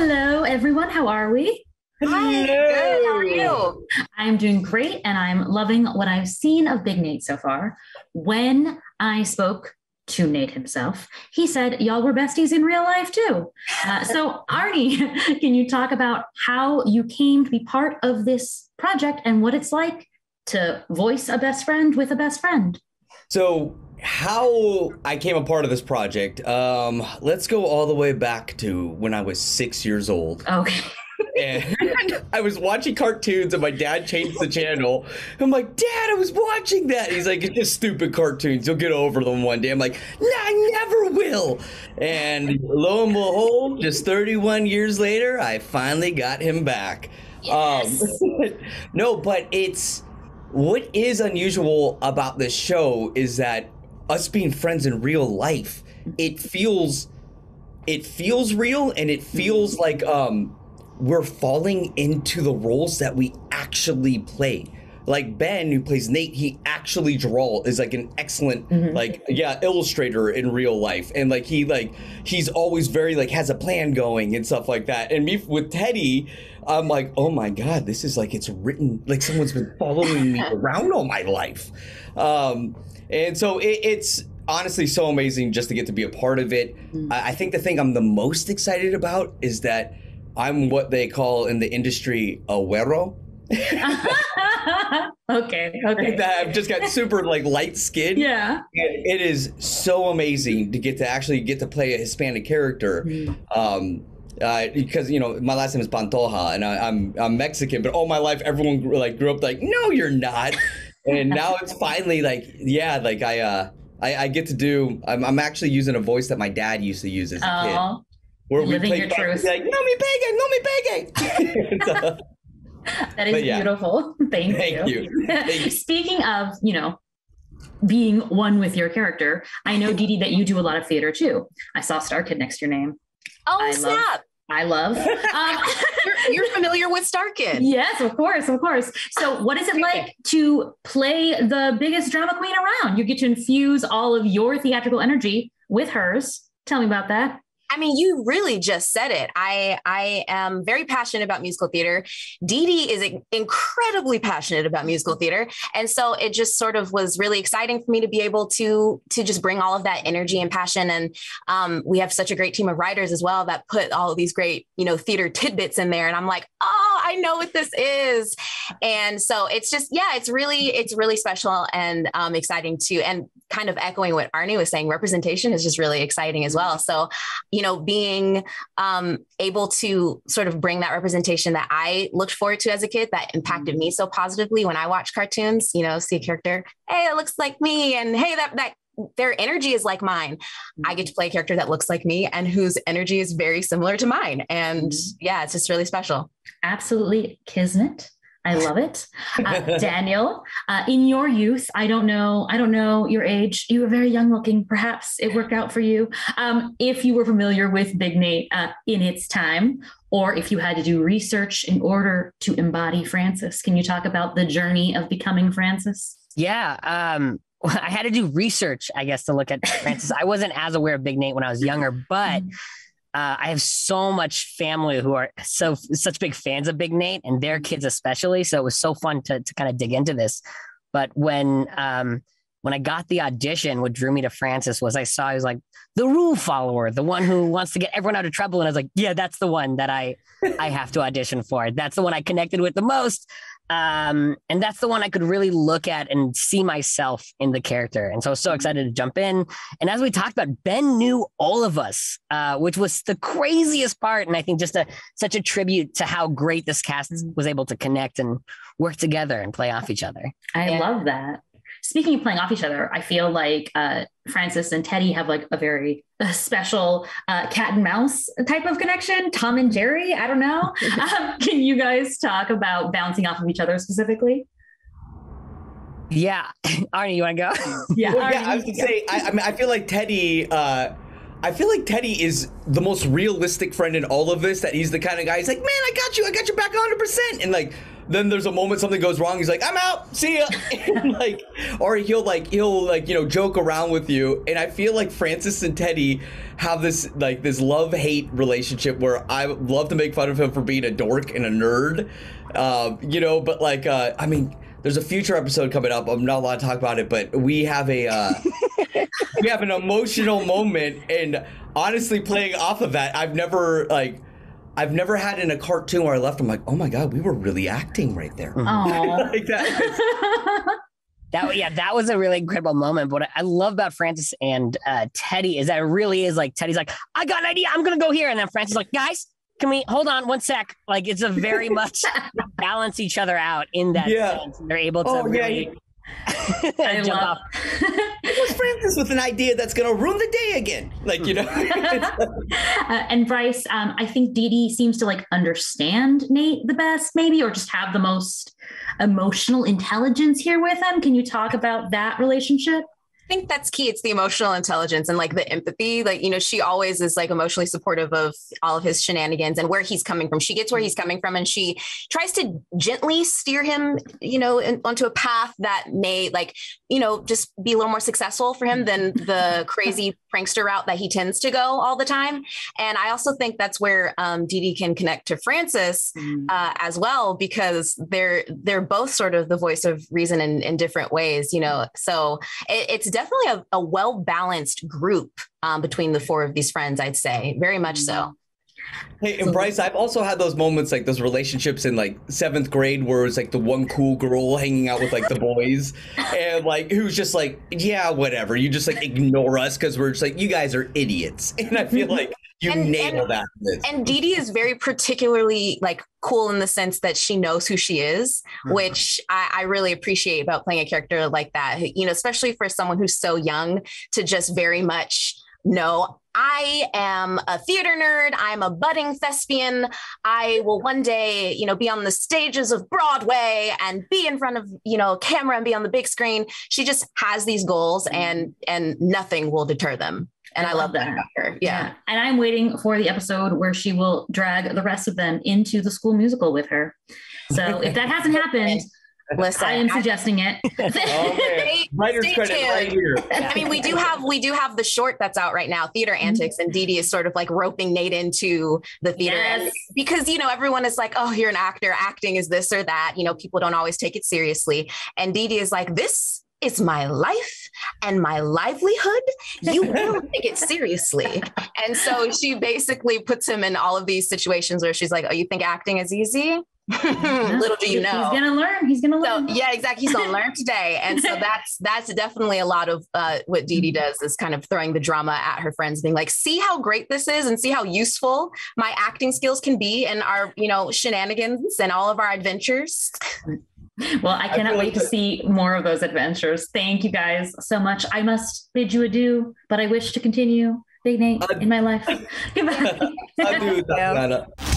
Hello, everyone. How are we? Hi. Good. How are you? I'm doing great, and I'm loving what I've seen of Big Nate so far. When I spoke to Nate himself, he said y'all were besties in real life too. So Arnie, can you talk about how you came to be part of this project and what it's like to voice a best friend with a best friend? So how I came a part of this project, let's go all the way back to when I was 6 years old. Okay. And I was watching cartoons and my dad changed the channel. I'm like, Dad, I was watching that. He's like, it's just stupid cartoons. You'll get over them one day. I'm like, no, I never will. And lo and behold, just 31 years later, I finally got him back. Yes. No, but it's what is unusual about this show is that us being friends in real life, it feels real, and it feels like we're falling into the roles that we actually play. Like Ben, who plays Nate, he actually is like an excellent, illustrator in real life. And like, he's always very like, has a plan going and stuff like that. And me with Teddy, I'm like, oh my God, this is like, it's written, like someone's been following me around all my life. And so it's honestly so amazing just to get to be a part of it. I think the thing I'm the most excited about is that I'm what they call in the industry a güero. Okay. I've just got super like light skin. Yeah. It is so amazing to actually get to play a Hispanic character. Because, you know, my last name is Pantoja, and I'm Mexican, but all my life everyone grew up like, no, you're not. And now it's finally I get to do. I'm actually using a voice that my dad used to use as a kid. Where we play truth. Like, no me pegue. That is beautiful. Thank you. Speaking of, you know, being one with your character, I know, Dee Dee, that you do a lot of theater too. I saw Starkid next to your name. Oh, I love. You're familiar with Starkid. Yes, of course. So what is it like to play the biggest drama queen around? You get to infuse all of your theatrical energy with hers. Tell me about that. I mean, you really just said it. I am very passionate about musical theater. Dee Dee is incredibly passionate about musical theater. And so it just sort of was really exciting for me to be able to just bring all of that energy and passion. And we have such a great team of writers as well that put all of these great, you know, theater tidbits in there. And I'm like, oh, I know what this is. And so it's just, it's really special and exciting too. And kind of echoing what Arnie was saying, representation is just really exciting as well. So, you know, being able to sort of bring that representation that I looked forward to as a kid that impacted me so positively when I watch cartoons, you know, see a character, hey, it looks like me. And hey, that their energy is like mine. I get to play a character that looks like me and whose energy is very similar to mine. And yeah, it's just really special. Absolutely. Kismet. I love it. Daniel, in your youth, I don't know your age. You were very young looking. Perhaps it worked out for you. If you were familiar with Big Nate in its time, or if you had to do research in order to embody Francis, can you talk about the journey of becoming Francis? Yeah. I had to do research, I guess, to look at Francis. I wasn't as aware of Big Nate when I was younger, but I have so much family who are such big fans of Big Nate and their kids especially. So it was so fun to kind of dig into this. But when I got the audition, what drew me to Francis was I saw he was like the rule follower, the one who wants to get everyone out of trouble. And I was like, yeah, that's the one that I have to audition for. That's the one I connected with the most. And that's the one I could really look at and see myself in the character. And so I was so excited to jump in. And as we talked about, Ben knew all of us, which was the craziest part. And I think just such a tribute to how great this cast was able to connect and work together and play off each other. I love that. Speaking of playing off each other, I feel like Francis and Teddy have like a very special cat and mouse type of connection. Tom and Jerry, I don't know. Can you guys talk about bouncing off of each other specifically? Yeah. Arnie, you want to go? Yeah. Well, Arnie, I was going to say, I mean, I feel like Teddy... Teddy is the most realistic friend in all of this, that he's the kind of guy, he's like, man, I got you back 100%. And like, Then there's a moment something goes wrong. He's like, I'm out. See ya. And like, or he'll you know, joke around with you. And I feel like Francis and Teddy have this like this love-hate relationship where I love to make fun of him for being a dork and a nerd, you know. But like, I mean, there's a future episode coming up. I'm not allowed to talk about it, but we have a we have an emotional moment. And honestly, playing off of that, I've never had in a cartoon where I left, I'm like, oh my God, we were really acting right there. Like that. That was a really incredible moment. But what I love about Francis and Teddy is that it really is like, Teddy's like, I got an idea, I'm going to go here. And then Francis is like, guys, can we hold on one sec? Like, it's a very much balance each other out in that sense. They're able to really jump off. It was Francis with an idea that's going to ruin the day again. Like, you know. And Bryce, I think Dee Dee seems to like understand Nate the best, maybe, or just have the most emotional intelligence here with him. Can you talk about that relationship? I think that's key. It's the emotional intelligence and like the empathy. Like, you know, she always is like emotionally supportive of all of his shenanigans and where he's coming from. She gets where he's coming from and she tries to gently steer him, you know, onto a path that may like, you know, just be a little more successful for him than the crazy prankster route that he tends to go all the time. And I also think that's where Dee Dee can connect to Francis as well, because they're both sort of the voice of reason in different ways, you know. So it's definitely a well-balanced group between the four of these friends, I'd say, very much so. Hey, and Bryce, I've also had those moments, like those relationships in like 7th grade where it's like the one cool girl hanging out with like the boys and like, who's just like, yeah, whatever. You just like ignore us because we're just like, you guys are idiots. And I feel like you nail that. And Dee Dee is very particularly like cool in the sense that she knows who she is, which I really appreciate about playing a character like that, you know, especially for someone who's so young to just very much know, I am a theater nerd. I'm a budding thespian. I will one day, you know, be on the stages of Broadway and be in front of, you know, a camera and be on the big screen. She just has these goals and nothing will deter them. And I love that about her. Yeah. And I'm waiting for the episode where she will drag the rest of them into the school musical with her. So if that hasn't happened, listen, I am suggesting it. Okay. Writer's credit right here. I mean, we do have the short that's out right now, Theater Antics, and Dee Dee is sort of like roping Nate into the theater because, you know, everyone is like, oh, you're an actor. Acting is this or that. You know, people don't always take it seriously. And Dee Dee is like, this is my life and my livelihood. You will take it seriously. And so she basically puts him in all of these situations where she's like, oh, you think acting is easy? Little do you know, he's gonna learn. So, yeah, exactly. He's gonna learn today, and so that's definitely a lot of what Dee Dee does is kind of throwing the drama at her friends, being like, "See how great this is, and see how useful my acting skills can be, and our, you know, shenanigans and all of our adventures." Well, I cannot wait to see more of those adventures. Thank you guys so much. I must bid you adieu, but I wish to continue, Big Nate, in my life. Goodbye. Adieu,